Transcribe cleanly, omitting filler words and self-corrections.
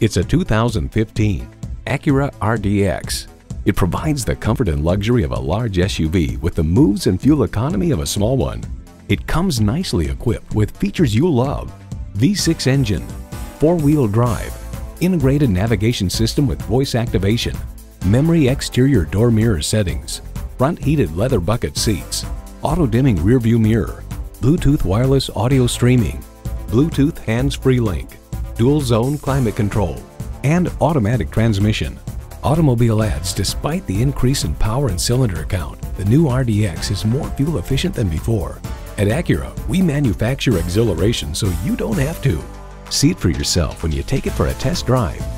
It's a 2015 Acura RDX. It provides the comfort and luxury of a large SUV with the moves and fuel economy of a small one. It comes nicely equipped with features you love: V6 engine, four-wheel drive, integrated navigation system with voice activation, memory exterior door mirror settings, front heated leather bucket seats, auto-dimming rearview mirror, Bluetooth wireless audio streaming, Bluetooth hands-free link, dual zone climate control, and automatic transmission. Automobile adds, despite the increase in power and cylinder count, the new RDX is more fuel efficient than before. At Acura, we manufacture exhilaration so you don't have to. See it for yourself when you take it for a test drive.